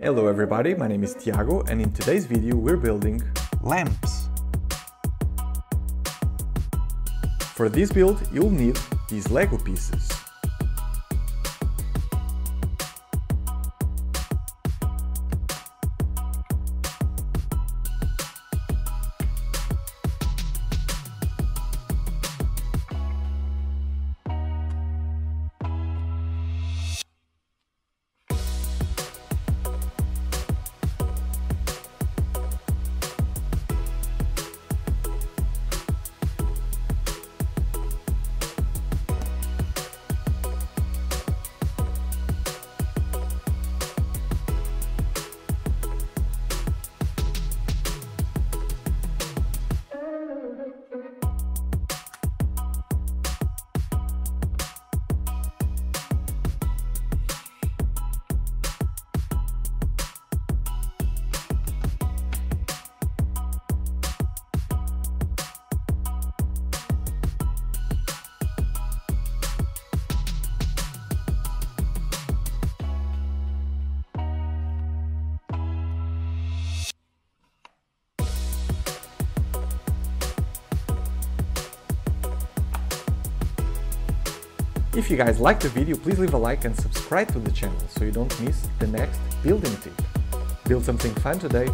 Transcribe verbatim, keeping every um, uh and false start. Hello everybody, my name is Tiago and in today's video we're building lamps. For this build you'll need these Lego pieces. If you guys liked the video, please leave a like and subscribe to the channel so you don't miss the next building tip. Build something fun today!